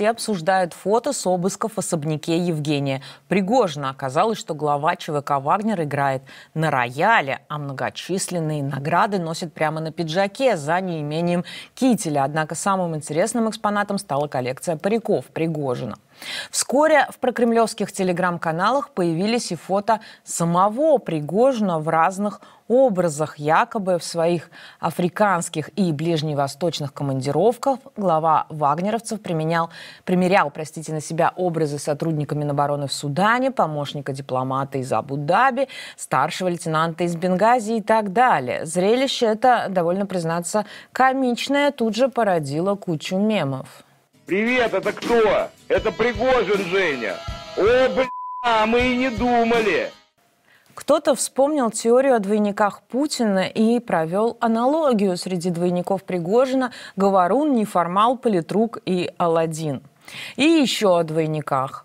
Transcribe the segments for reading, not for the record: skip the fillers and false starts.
Те обсуждают фото с обысков в особняке Евгения Пригожина. Оказалось, что глава ЧВК «Вагнер» играет на рояле, а многочисленные награды носит прямо на пиджаке за неимением кителя. Однако самым интересным экспонатом стала коллекция париков Пригожина. Вскоре в прокремлевских телеграм-каналах появились и фото самого Пригожина в разных образах. Якобы в своих африканских и ближневосточных командировках глава вагнеровцев примерял на себя образы сотрудника Минобороны в Судане, помощника дипломата из Абу-Даби, старшего лейтенанта из Бенгази и так далее. Зрелище это, довольно признаться, комичное, тут же породило кучу мемов. Привет, это кто? Это Пригожин, Женя. О, бля, мы и не думали. Кто-то вспомнил теорию о двойниках Путина и провел аналогию. Среди двойников Пригожина – Говорун, Неформал, Политрук и Аладдин. И еще о двойниках.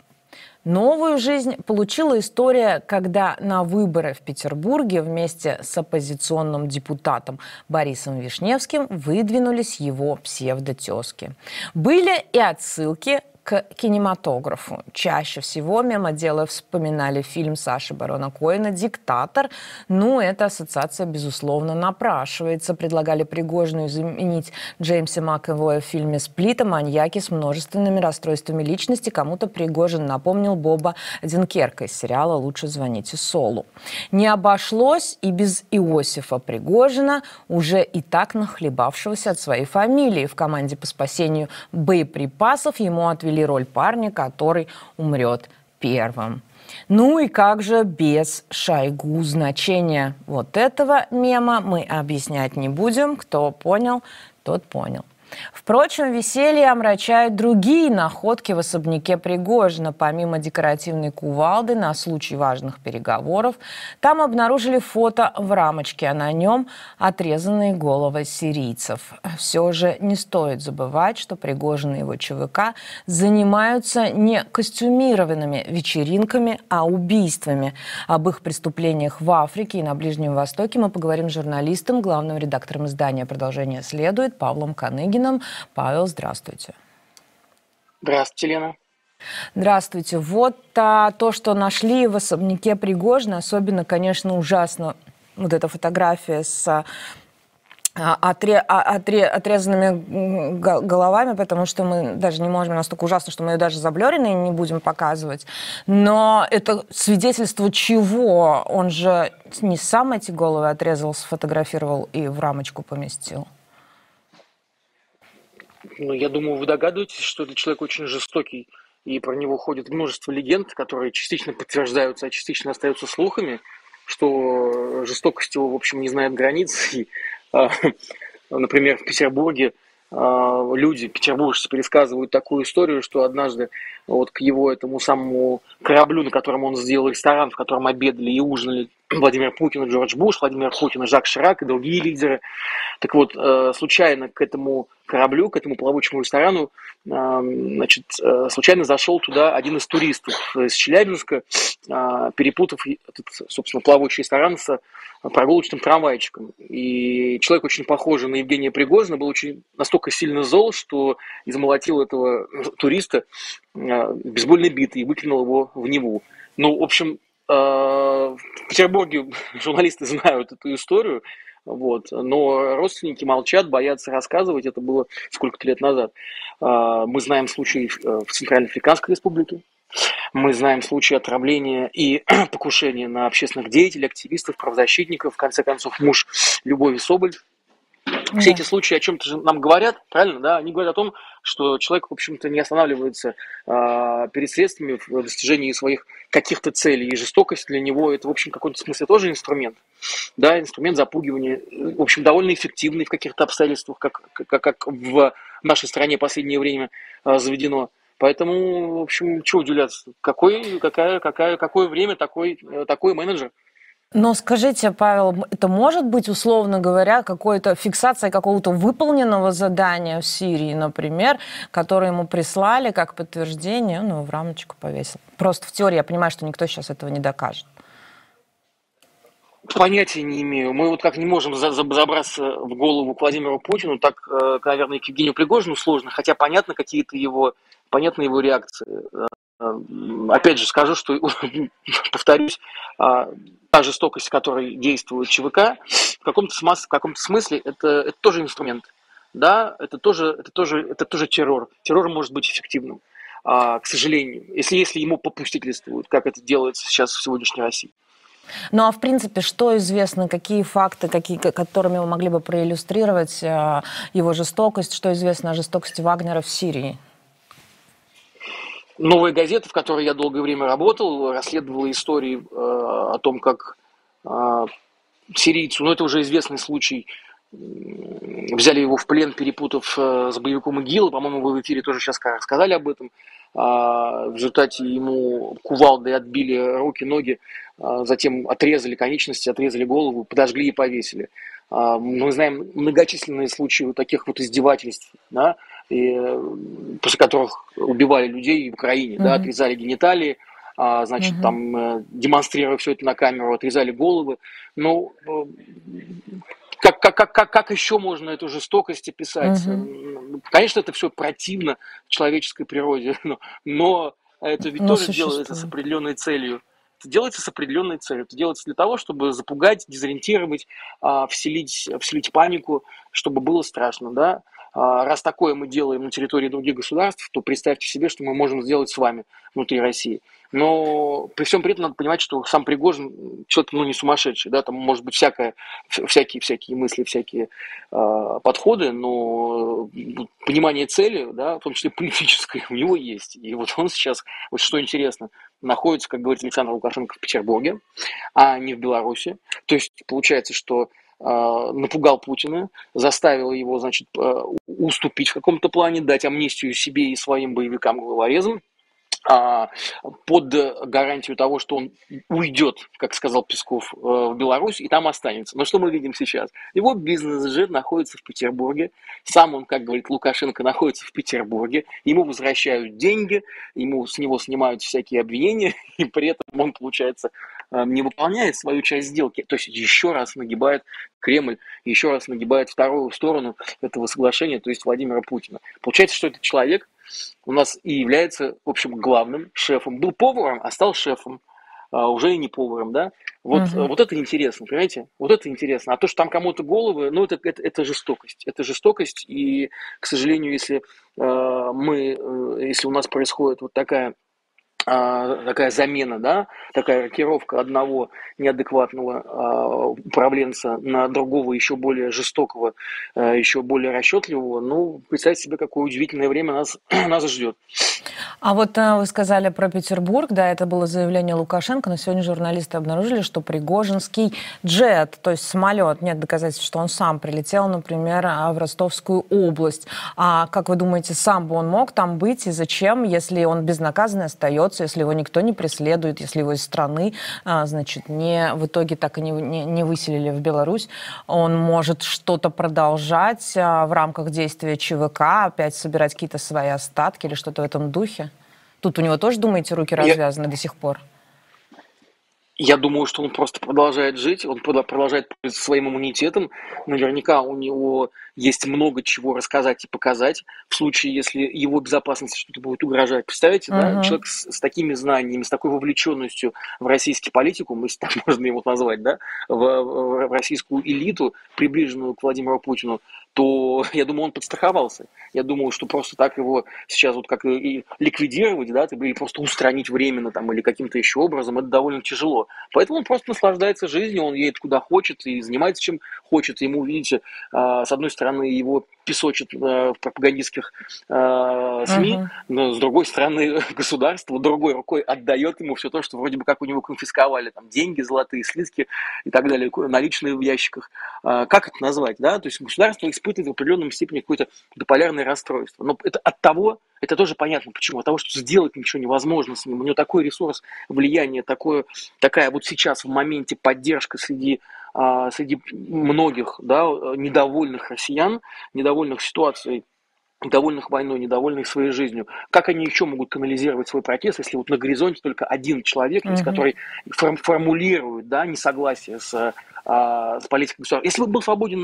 Новую жизнь получила история, когда на выборы в Петербурге вместе с оппозиционным депутатом Борисом Вишневским выдвинулись его псевдотезки. Были и отсылки к кинематографу. Чаще всего мемоделы вспоминали фильм Саши Барона Коэна «Диктатор». Ну, эта ассоциация, безусловно, напрашивается. Предлагали Пригожину заменить Джеймса Макэвоя в фильме «Сплита», маньяки с множественными расстройствами личности. Кому-то Пригожин напомнил Боба Динкерка из сериала «Лучше звоните Солу». Не обошлось и без Иосифа Пригожина, уже и так нахлебавшегося от своей фамилии. В команде по спасению боеприпасов ему отвели роль парня, который умрет первым. Ну и как же без Шойгу? Значение вот этого мема мы объяснять не будем. Кто понял, тот понял. Впрочем, веселье омрачают другие находки в особняке Пригожина. Помимо декоративной кувалды на случай важных переговоров, там обнаружили фото в рамочке, а на нем отрезанные головы сирийцев. Все же не стоит забывать, что Пригожин и его ЧВК занимаются не костюмированными вечеринками, а убийствами. Об их преступлениях в Африке и на Ближнем Востоке мы поговорим с журналистом, главным редактором издания «Продолжение следует» Павлом Каныгиным. Павел, здравствуйте. Здравствуйте, Лена. Здравствуйте. Вот то, что нашли в особняке Пригожина, особенно, конечно, ужасно. Вот эта фотография с отрезанными головами, потому что мы даже не можем, настолько ужасно, что мы ее даже заблёрены и не будем показывать. Но это свидетельство чего? Он же не сам эти головы отрезал, сфотографировал и в рамочку поместил. Ну, я думаю, вы догадываетесь, что этот человек очень жестокий, и про него ходит множество легенд, которые частично подтверждаются, а частично остаются слухами, что жестокость его, в общем, не знает границ. И, например, в Петербурге люди, петербуржцы, пересказывают такую историю, что однажды вот к его этому самому кораблю, на котором он сделал ресторан, в котором обедали и ужинали Владимир Путин и Джордж Буш, Владимир Путин и Жак Ширак и другие лидеры. Так вот, случайно к этому кораблю, к этому плавучему ресторану, значит, случайно зашел туда один из туристов из Челябинска, перепутав этот, собственно, плавучий ресторан с прогулочным трамвайчиком. И человек, очень похожий на Евгения Пригожина, был очень настолько сильно зол, что измолотил этого туриста бейсбольной битой и выкинул его в Неву. Ну, в общем, в Петербурге журналисты знают эту историю, вот, но родственники молчат, боятся рассказывать. Это было сколько-то лет назад. Мы знаем случаи в Центральноафриканской республике. Мы знаем случаи отравления и покушения на общественных деятелей, активистов, правозащитников. В конце концов, муж Любови Соболь. Все эти случаи о чем-то же нам говорят, правильно, да? Они говорят о том, что человек, в общем-то, не останавливается перед средствами в достижении своих каких-то целей. И жестокость для него – это, в общем, в каком-то смысле тоже инструмент. Да, инструмент запугивания, в общем, довольно эффективный в каких-то обстоятельствах, как в нашей стране в последнее время заведено. Поэтому, в общем, чего удивляться? Какое время такой менеджер? Но скажите, Павел, это может быть, условно говоря, какой-то фиксацией какого-то выполненного задания в Сирии, например, которое ему прислали как подтверждение, ну, в рамочку повесил. Просто в теории я понимаю, что никто сейчас этого не докажет. Понятия не имею. Мы вот как не можем забраться в голову к Владимиру Путину, так, наверное, и к Евгению Пригожину сложно, хотя понятно какие-то его понятна его реакция. Опять же скажу, что, повторюсь, та жестокость, которой действует ЧВК, в каком-то смысле это тоже инструмент, да? это тоже террор. Террор может быть эффективным, к сожалению, если ему попустительствуют, как это делается сейчас в сегодняшней России. Ну а в принципе, что известно, какие факты, которыми вы могли бы проиллюстрировать его жестокость, что известно о жестокости Вагнера в Сирии? «Новая газета», в которой я долгое время работал, расследовала истории о том, как сирийцу, ну это уже известный случай, взяли его в плен, перепутав с боевиком ИГИЛ, по-моему, вы в эфире тоже сейчас рассказали об этом, в результате ему кувалдой отбили руки, ноги, затем отрезали конечности, отрезали голову, подожгли и повесили. Мы знаем многочисленные случаи вот таких вот издевательств, да, и после которых убивали людей в Украине, да, отрезали гениталии, значит, там, демонстрируя все это на камеру, отрезали головы. Ну, как еще можно эту жестокость описать? Конечно, это все противно человеческой природе, но это ведь тоже делается с определенной целью. Это делается с определенной целью. Это делается для того, чтобы запугать, дезориентировать, вселить панику, чтобы было страшно, да? Раз такое мы делаем на территории других государств, то представьте себе, что мы можем сделать с вами внутри России. Но при всем при этом надо понимать, что сам Пригожин человек, ну, не сумасшедший, да, там может быть всякие мысли, всякие подходы, но понимание цели, да, в том числе политической, у него есть. И вот он сейчас, вот что интересно, находится, как говорит Александр Лукашенко, в Петербурге, а не в Беларуси. То есть получается, что напугал Путина, заставил его, значит, уступить в каком-то плане, дать амнистию себе и своим боевикам-головорезам под гарантию того, что он уйдет, как сказал Песков, в Беларусь и там останется. Но что мы видим сейчас? Его бизнес-джет находится в Петербурге, сам он, как говорит Лукашенко, находится в Петербурге, ему возвращают деньги, с него снимают всякие обвинения, и при этом он, получается, не выполняет свою часть сделки. То есть еще раз нагибает Кремль, еще раз нагибает вторую сторону этого соглашения, то есть Владимира Путина. Получается, что этот человек у нас и является, в общем, главным шефом. Был поваром, а стал шефом. Уже и не поваром, да? Вот это интересно, понимаете? Вот это интересно. А то, что там кому-то головы, ну, это жестокость. Это жестокость, и, к сожалению, если у нас происходит вот такая замена, да, такая рокировка одного неадекватного управленца на другого, еще более жестокого, еще более расчетливого, ну, представьте себе, какое удивительное время нас ждет. А вот вы сказали про Петербург, да, это было заявление Лукашенко, но сегодня журналисты обнаружили, что пригожинский джет, то есть самолет, нет доказательств, что он сам прилетел, например, в Ростовскую область. А как вы думаете, сам бы он мог там быть и зачем, если он безнаказанно остается, если его никто не преследует, если его из страны, значит, в итоге так и не выселили в Беларусь, он может что-то продолжать в рамках действия ЧВК, опять собирать какие-то свои остатки или что-то в этом духе? Тут у него тоже, думаете, руки развязаны до сих пор? Я думаю, что он просто продолжает жить, он продолжает пользоваться своим иммунитетом. Наверняка у него есть много чего рассказать и показать. В случае, если его безопасности что-то будет угрожать. Представляете, да? Человек с такими знаниями, с такой вовлеченностью в российский политикум, если так можно его назвать, да, в российскую элиту, приближенную к Владимиру Путину, то, я думаю, он подстраховался. Я думаю, что просто так его сейчас вот как и ликвидировать, да, или просто устранить временно там, или каким-то еще образом, это довольно тяжело. Поэтому он просто наслаждается жизнью, он едет куда хочет и занимается чем хочет. Ему, видите, с одной стороны, его песочат в пропагандистских СМИ, но с другой стороны, государство другой рукой отдает ему все то, что вроде бы как у него конфисковали, там, деньги, золотые слитки и так далее, наличные в ящиках. Как это назвать, да? То есть государство испытывает в определенном степени какое-то биполярное расстройство. Но это от того, это тоже понятно почему, от того, что сделать ничего невозможно с ним. У него такой ресурс влияния, такая вот сейчас в моменте поддержка среди многих, да, недовольных россиян, недовольных ситуацией, недовольных войной, недовольных своей жизнью. Как они еще могут канализировать свой протест, если вот на горизонте только один человек, который формулирует, да, несогласие с политикой государства. Если бы был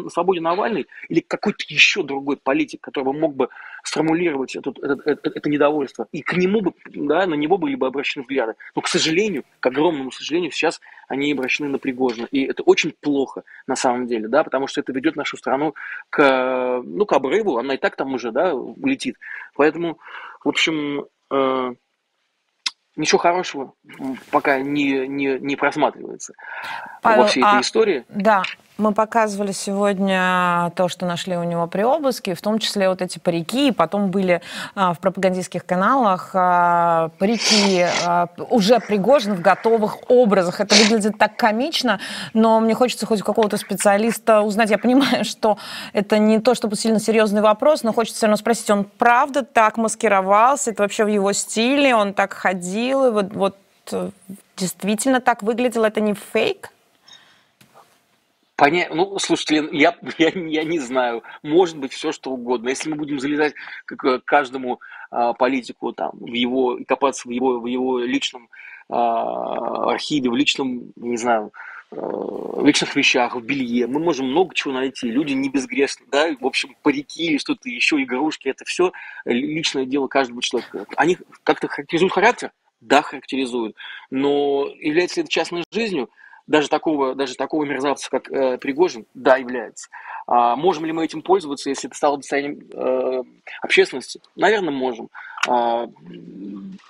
свободен Навальный или какой-то еще другой политик, который бы мог бы сформулировать это недовольство. И к нему бы, да, на него были бы обращены взгляды. Но, к сожалению, к огромному сожалению, сейчас они обращены на Пригожина. И это очень плохо на самом деле, да, потому что это ведет нашу страну к, ну, к обрыву. Она и так там уже, да, летит. Поэтому, в общем, ничего хорошего пока не просматривается, Павел, во всей этой истории. Да, мы показывали сегодня то, что нашли у него при обыске, в том числе вот эти парики, и потом были в пропагандистских каналах парики уже Пригожина в готовых образах. Это выглядит так комично, но мне хочется хоть у какого-то специалиста узнать. Я понимаю, что это не то, чтобы сильно серьезный вопрос, но хочется все равно спросить, он правда так маскировался? Это вообще в его стиле? Он так ходил? И вот действительно так выглядело? Это не фейк? Ну, слушайте, я не знаю, может быть, все что угодно. Если мы будем залезать к каждому политику, там, копаться в его личном архиве, в личном, не знаю, в личных вещах, в белье, мы можем много чего найти. Люди не безгрешны, да, в общем, парики или что-то еще, игрушки, это все личное дело каждого человека. Они как-то характеризуют характер? Да, характеризуют. Но является ли это частной жизнью? Даже такого мерзавца, как Пригожин, да, является. Можем ли мы этим пользоваться, если это стало достоянием общественности? Наверное, можем.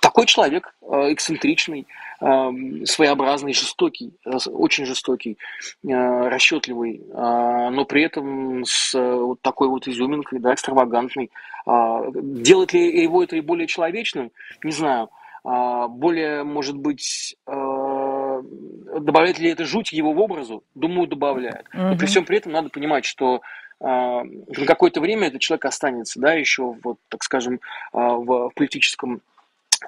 Такой человек эксцентричный, своеобразный, жестокий, очень жестокий, расчетливый, но при этом с вот такой вот изюминкой, да, экстравагантной. Делает ли его это и более человечным? Не знаю. Более, может быть... Добавляет ли это жуть его в образу? Думаю, добавляет. Но при всем при этом надо понимать, что на какое-то время этот человек останется, да, еще, вот, так скажем, в политическом,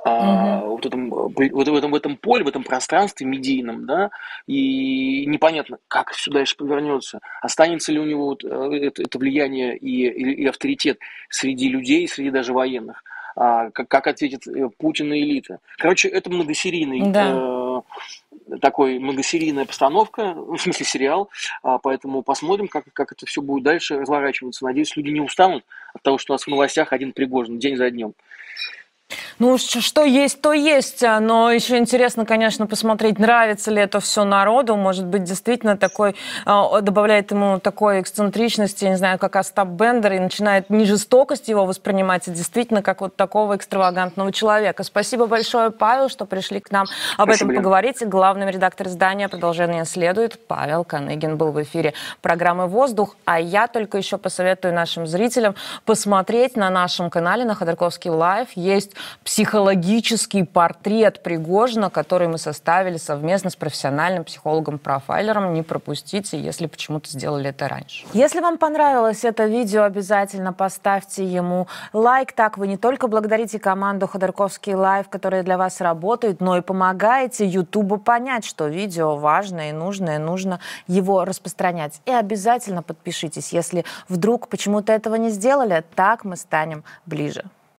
в этом поле, в этом пространстве медийном, да, и непонятно, как все дальше повернется. Останется ли у него вот это влияние и авторитет среди людей, среди даже военных? Как ответит Путин и элита? Короче, это многосерийный... Да. Такой многосерийная постановка, в смысле сериал, поэтому посмотрим, как это все будет дальше разворачиваться. Надеюсь, люди не устанут от того, что у нас в новостях один Пригожин день за днем. Ну, что есть, то есть, но еще интересно, конечно, посмотреть, нравится ли это все народу, может быть, действительно такой, добавляет ему такой эксцентричности, я не знаю, как Остап Бендер, и начинает не жестокость его воспринимать, а действительно как вот такого экстравагантного человека. Спасибо большое, Павел, что пришли к нам об этом поговорить. Главный редактор издания «Продолжение следует» Павел Каныгин был в эфире программы «Воздух», а я только еще посоветую нашим зрителям посмотреть на нашем канале, на Ходорковский Live, есть психологический портрет Пригожина, который мы составили совместно с профессиональным психологом-профайлером. Не пропустите, если почему-то сделали это раньше. Если вам понравилось это видео, обязательно поставьте ему лайк. Так вы не только благодарите команду Ходорковский Live, которая для вас работает, но и помогаете Ютубу понять, что видео важное и нужно его распространять. И обязательно подпишитесь, если вдруг почему-то этого не сделали. Так мы станем ближе.